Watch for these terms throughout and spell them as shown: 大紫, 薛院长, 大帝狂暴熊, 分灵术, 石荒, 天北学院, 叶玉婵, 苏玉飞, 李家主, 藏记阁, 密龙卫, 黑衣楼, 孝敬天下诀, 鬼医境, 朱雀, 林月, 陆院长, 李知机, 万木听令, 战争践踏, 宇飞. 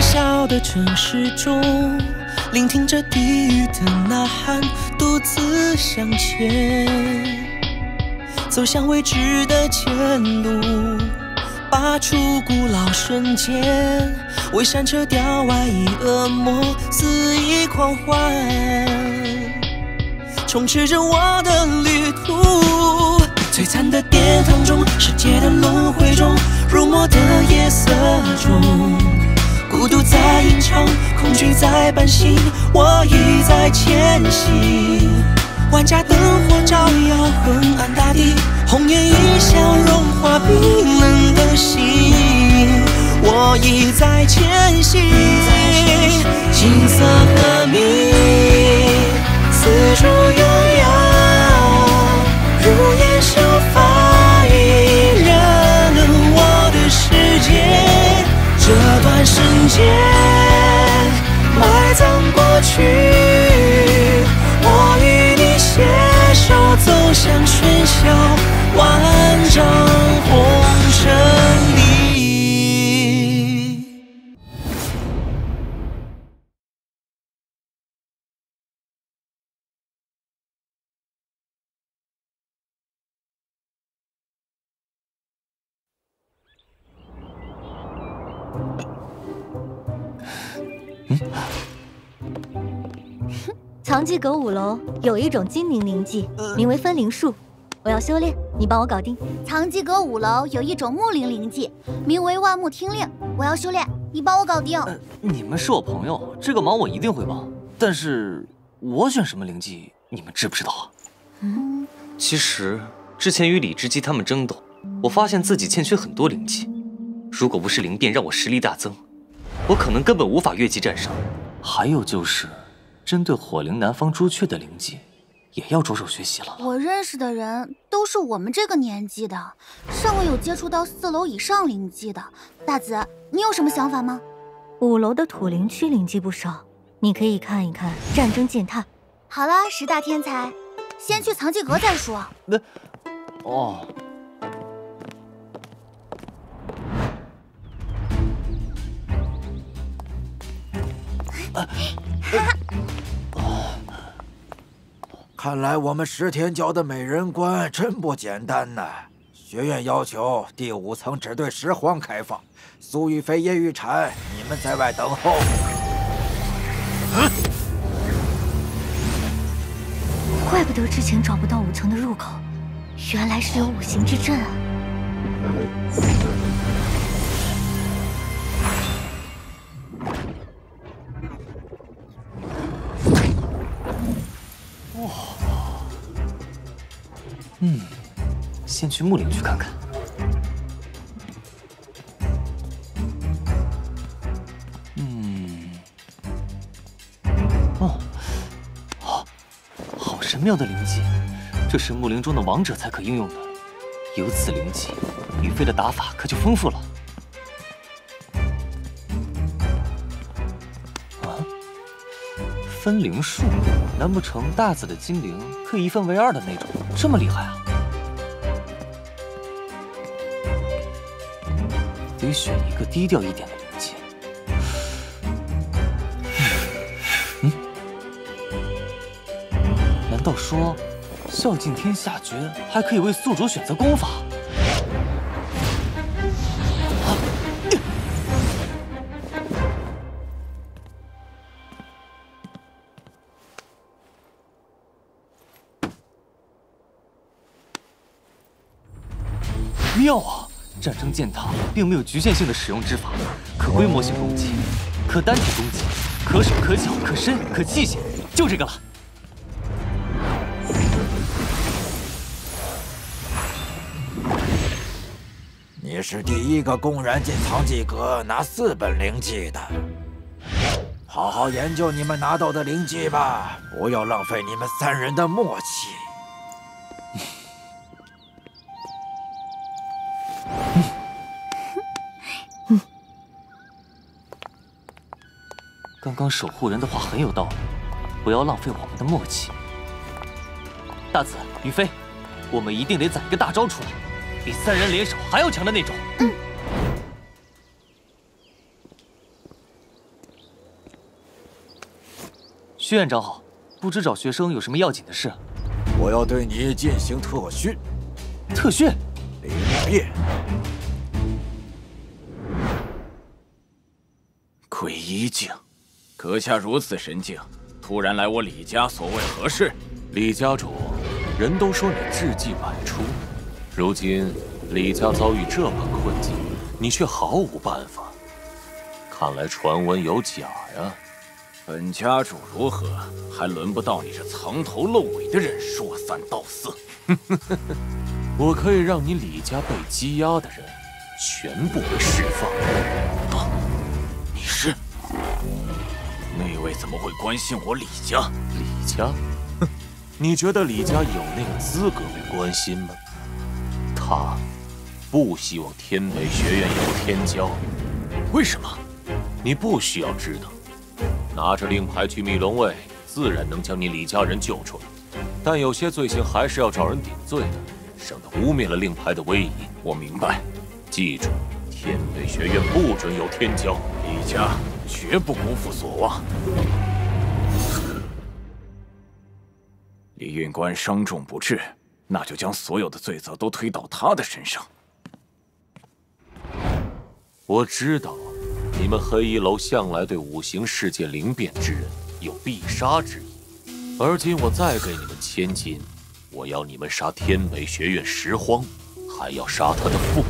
喧嚣的城市中，聆听着地狱的呐喊，独自向前，走向未知的前路，拔出古老瞬间，为山车雕鞍以恶魔肆意狂欢，充斥着我的旅途。璀璨的殿堂中，世界的轮回中，入魔的夜色中。 孤独在吟唱，恐惧在伴行，我已在前行。万家灯火照耀昏暗大地，红颜一笑融化冰冷的心。我已在前行，行色和鸣，四处悠扬，如烟秀发映燃了我的世界。 这段瞬间埋葬过去，我与你携手走向喧嚣万丈红尘里。藏记阁五楼有一种精灵灵技，名为分灵术，我要修炼，你帮我搞定。藏记阁五楼有一种木灵灵技，名为万木听令，我要修炼，你帮我搞定。你们是我朋友，这个忙我一定会帮。但是我选什么灵技，你们知不知道啊？其实之前与李知机他们争斗，我发现自己欠缺很多灵技，如果不是灵变让我实力大增。 我可能根本无法越级战胜，还有就是针对火灵南方朱雀的灵技，也要着手学习了。我认识的人都是我们这个年纪的，尚未有接触到4楼以上灵技的。大紫，你有什么想法吗？5楼的土灵区灵技不少，你可以看一看《战争践踏》。好了，10大天才，先去藏记阁再说。哦。 看来我们10天教的美人关真不简单呢。学院要求第5层只对10皇开放，苏玉飞、叶玉婵，你们在外等候。怪不得之前找不到5层的入口，原来是有5行之阵啊！先去木林去看看。好神妙的灵技，这是木林中的王者才可应用的。有此灵技，雨飞的打法可就丰富了。 分灵术，难不成大紫的精灵可以1分为2的那种？这么厉害啊！得选一个低调一点的灵技。难道说孝敬天下诀还可以为宿主选择功法？ 妙啊！战争践踏并没有局限性的使用之法，可规模性攻击，可单体攻击，可手可脚可身可器械，就这个了。你是第1个公然进藏记阁拿4本灵技的，好好研究你们拿到的灵技吧，不要浪费你们3人的默契。 刚刚守护人的话很有道理，不要浪费我们的默契。大紫、雨飞，我们一定得攒一个大招出来，比3人联手还要强的那种。薛院长好，不知找学生有什么要紧的事？我要对你进行特训。特训？林月，鬼医境，阁下如此神境，突然来我李家，所谓何事？李家主，人都说你智计百出，如今李家遭遇这般困境，你却毫无办法。 看来传闻有假呀！本家主如何，还轮不到你这藏头露尾的人说三道四。我可以让你李家被羁押的人全部被释放。啊，你是？那位怎么会关心我李家？李家？哼，你觉得李家有那个资格被关心吗？他不希望天北学院有天骄，为什么？ 你不需要知道，拿着令牌去密龙卫，自然能将你李家人救出来。但有些罪行还是要找人顶罪的，省得污蔑了令牌的威仪。我明白，记住，天北学院不准有天骄，李家绝不辜负所望。李运官伤重不治，那就将所有的罪责都推到他的身上。我知道。 你们黑衣楼向来对五行世界灵变之人有必杀之意，而今我再给你们1000金，我要你们杀天北学院石荒，还要杀他的父。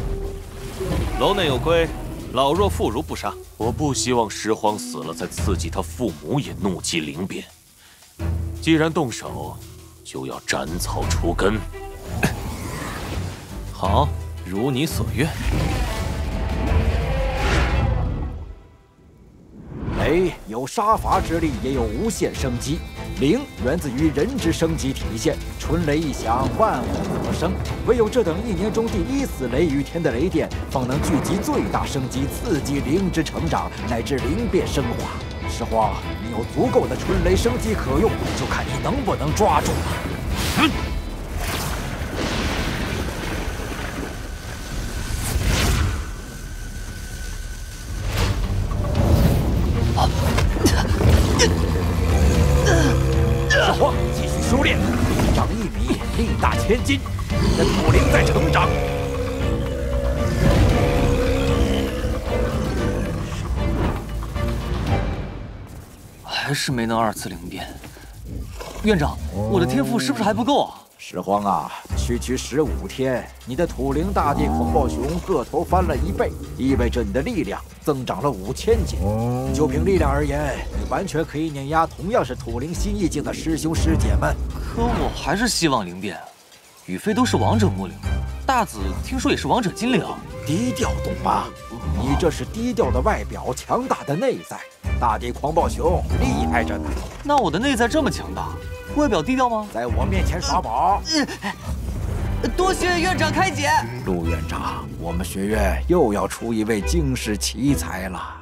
楼内有规，老弱妇孺不杀。我不希望石荒死了再刺激他父母也怒极灵变。既然动手，就要斩草除根。好，如你所愿。 雷有杀伐之力，也有无限生机。灵源自于人之生机体现，纯雷一响，万物所生。唯有这等一年中第一次雷雨天的雷电，方能聚集最大生机，刺激灵之成长，乃至灵变升华。石荒，你有足够的纯雷生机可用，就看你能不能抓住了。嗯 1000金，你的土灵在成长。还是没能2次灵变。院长，我的天赋是不是还不够啊？石荒啊，区区15天，你的土灵大帝狂暴熊个头翻了1倍，意味着你的力量增长了5000斤。就凭力量而言，你完全可以碾压同样是土灵新意境的师兄师姐们。可我还是希望灵变。 宇飞都是王者木灵，大紫听说也是王者金灵。低调，懂吗？你这是低调的外表，强大的内在。大地狂暴熊厉害着呢。那我的内在这么强大，外表低调吗？在我面前耍宝！多谢院长开解。陆院长，我们学院又要出一位惊世奇才了。